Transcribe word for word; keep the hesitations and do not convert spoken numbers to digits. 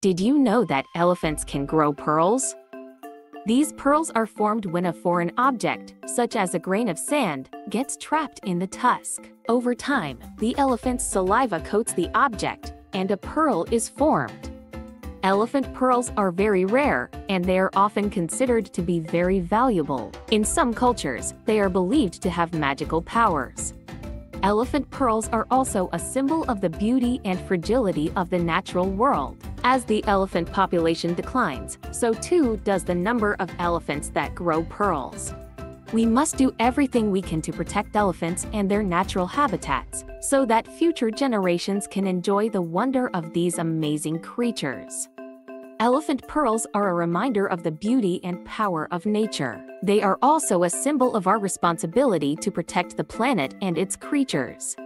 Did you know that elephants can grow pearls? These pearls are formed when a foreign object, such as a grain of sand, gets trapped in the tusk. Over time, the elephant's saliva coats the object, and a pearl is formed. Elephant pearls are very rare, and they are often considered to be very valuable. In some cultures, they are believed to have magical powers. Elephant pearls are also a symbol of the beauty and fragility of the natural world. As the elephant population declines, so too does the number of elephants that grow pearls. We must do everything we can to protect elephants and their natural habitats, so that future generations can enjoy the wonder of these amazing creatures. Elephant pearls are a reminder of the beauty and power of nature. They are also a symbol of our responsibility to protect the planet and its creatures.